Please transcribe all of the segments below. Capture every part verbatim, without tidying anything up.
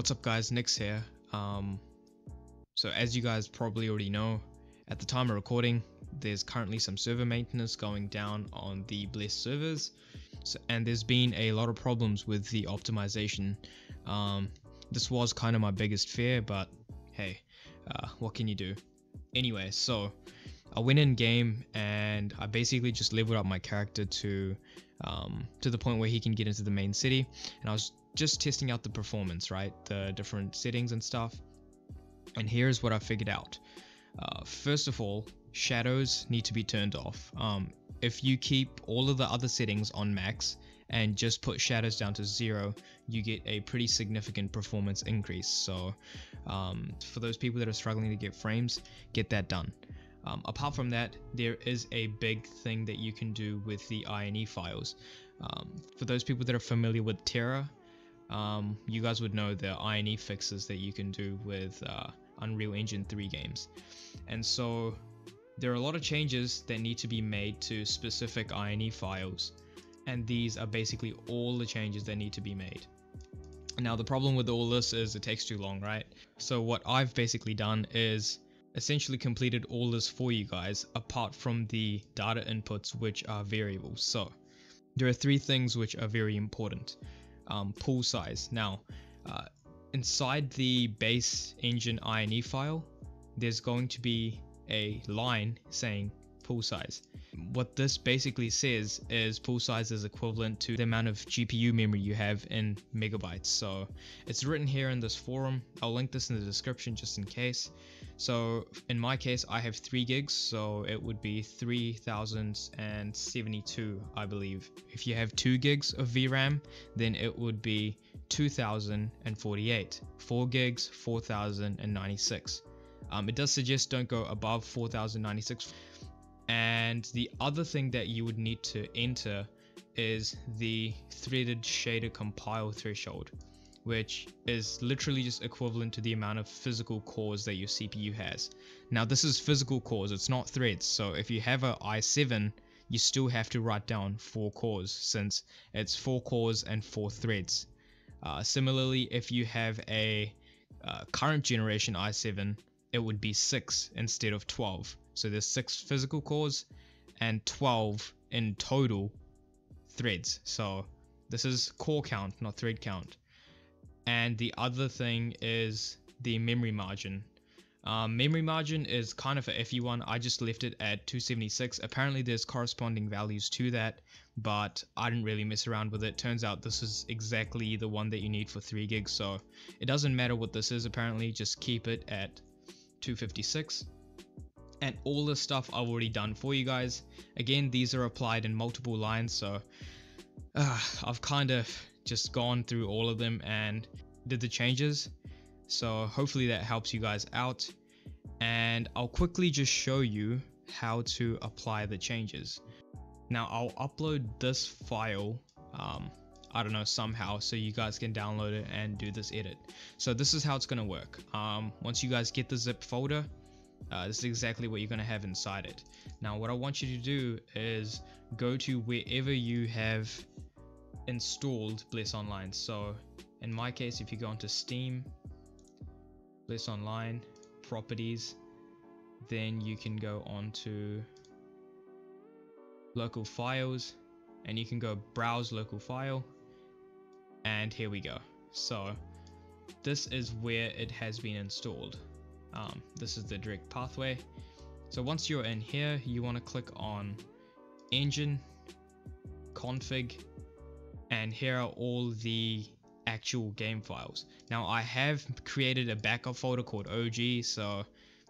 What's up guys, Nyks here. Um, so as you guys probably already know, at the time of recording, there's currently some server maintenance going down on the Bless servers. So, and there's been a lot of problems with the optimization. Um, this was kind of my biggest fear, but hey, uh, what can you do? Anyway, so I went in game and I basically just leveled up my character to, um, to the point where he can get into the main city. And I was just testing out the performance, right? The different settings and stuff. And here's what I figured out. Uh, first of all, shadows need to be turned off. Um, if you keep all of the other settings on max and just put shadows down to zero, you get a pretty significant performance increase. So um, for those people that are struggling to get frames, get that done. Um, apart from that, there is a big thing that you can do with the I N E files. Um, for those people that are familiar with Terra, Um, you guys would know the I N E fixes that you can do with uh, Unreal Engine three games. And so there are a lot of changes that need to be made to specific I N E files. And these are basically all the changes that need to be made. Now the problem with all this is it takes too long, right? So what I've basically done is essentially completed all this for you guys, apart from the data inputs, which are variables. So there are three things which are very important. Um, pool size. Now, uh, inside the base engine I N E file, there's going to be a line saying pool size. What this basically says is pool size is equivalent to the amount of G P U memory you have in megabytes. So it's written here in this forum. I'll link this in the description just in case. So in my case, I have three gigs, so it would be three thousand seventy-two, I believe. If you have two gigs of V RAM, then it would be two thousand forty-eight. Four gigs, four thousand ninety-six. Um, it does suggest don't go above four thousand ninety-six. And the other thing that you would need to enter is the threaded shader compile threshold, which is literally just equivalent to the amount of physical cores that your C P U has. Now this is physical cores, it's not threads. So if you have a i seven, you still have to write down four cores since it's four cores and four threads. Uh, similarly, if you have a uh, current generation i seven, it would be six instead of twelve. So there's six physical cores and twelve in total threads. So this is core count, not thread count. And the other thing is the memory margin. Um, memory margin is kind of a iffy one. I just left it at two seventy-six. Apparently there's corresponding values to that, but I didn't really mess around with it. Turns out this is exactly the one that you need for three gigs. So it doesn't matter what this is, apparently just keep it at two fifty-six. And all this stuff I've already done for you guys. Again, these are applied in multiple lines, so uh, I've kind of just gone through all of them and did the changes. So hopefully that helps you guys out. And I'll quickly just show you how to apply the changes. Now I'll upload this file, um, I don't know, somehow, so you guys can download it and do this edit. So this is how it's gonna work. Um, once you guys get the zip folder, Uh, this is exactly what you're going to have inside it. Now what I want you to do is go to wherever you have installed Bless Online. So in my case, if you go onto Steam, Bless Online, Properties, then you can go onto Local Files and you can go Browse Local File. And here we go. So this is where it has been installed. Um, this is the direct pathway. So once you're in here, you want to click on engine, config, and here are all the actual game files. Now I have created a backup folder called O G, so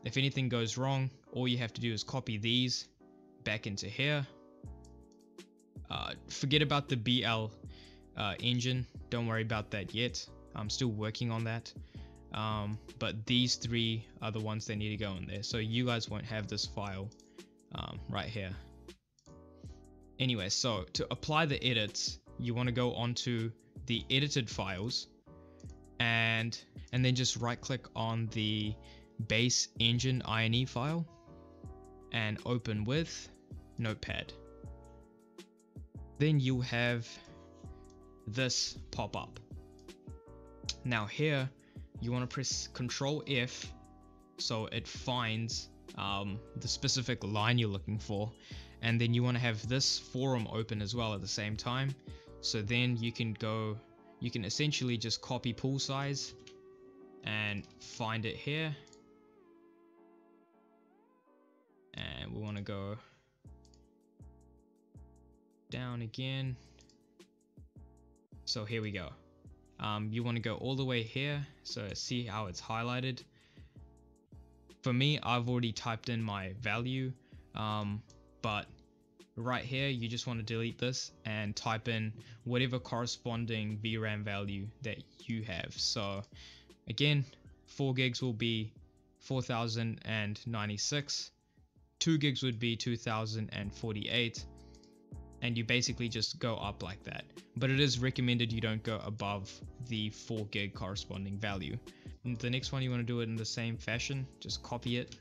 if anything goes wrong, all you have to do is copy these back into here. Uh, forget about the B L uh, engine, don't worry about that yet. I'm still working on that. Um, but these three are the ones that need to go in there. So you guys won't have this file um, right here. Anyway, so to apply the edits, you want to go onto the edited files and and then just right click on the base engine I N E file and open with Notepad. Then you'll have this pop up. Now here you want to press Control F so it finds um, the specific line you're looking for, and then you want to have this forum open as well at the same time. So then you can go, you can essentially just copy pool size and find it here, and we want to go down again. So here we go. Um, you want to go all the way here, so see how it's highlighted. For me, I've already typed in my value, um, but right here you just want to delete this and type in whatever corresponding V RAM value that you have. So again, four gigs will be four thousand ninety-six, two gigs would be two thousand forty-eight, and you basically just go up like that. But it is recommended you don't go above the four gig corresponding value. And the next one, you want to do it in the same fashion, just copy it.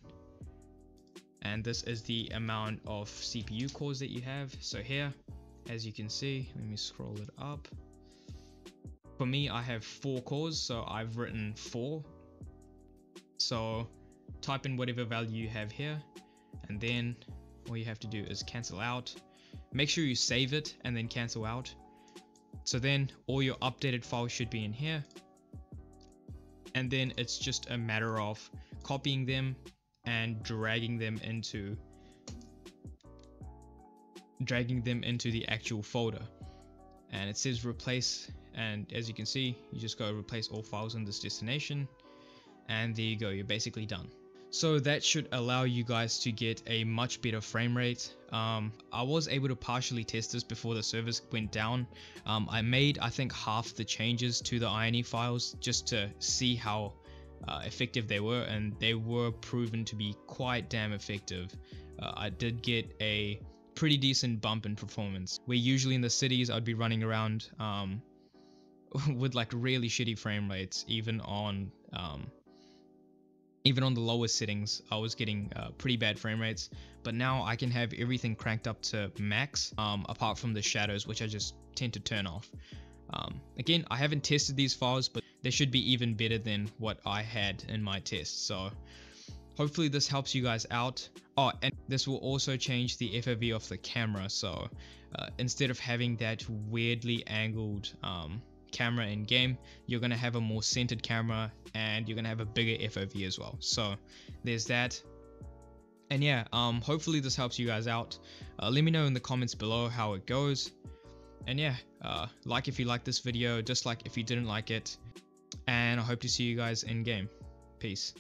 And this is the amount of C P U cores that you have. So here, as you can see, let me scroll it up. For me, I have four cores, so I've written four. So type in whatever value you have here, and then all you have to do is cancel out. Make sure you save it and then cancel out. So then all your updated files should be in here. And then it's just a matter of copying them and dragging them into dragging them into the actual folder. And it says replace, and as you can see, you just go replace all files in this destination, and there you go, you're basically done. So that should allow you guys to get a much better frame rate. Um, I was able to partially test this before the service went down. Um, I made, I think, half the changes to the I N E files just to see how uh, effective they were, and they were proven to be quite damn effective. Uh, I did get a pretty decent bump in performance, where usually in the cities I'd be running around um, with like really shitty frame rates, even on... Um, Even on the lowest settings, I was getting uh, pretty bad frame rates, but now I can have everything cranked up to max, um, apart from the shadows, which I just tend to turn off. Um, again, I haven't tested these files, but they should be even better than what I had in my test. So hopefully this helps you guys out. Oh, and this will also change the F O V of the camera. So uh, instead of having that weirdly angled um, camera in game, you're going to have a more centered camera, and you're going to have a bigger F O V as well. So there's that. And yeah, um hopefully this helps you guys out. Uh, let me know in the comments below how it goes, and yeah, uh like if you like this video, dislike if you didn't like it, and I hope to see you guys in game. Peace.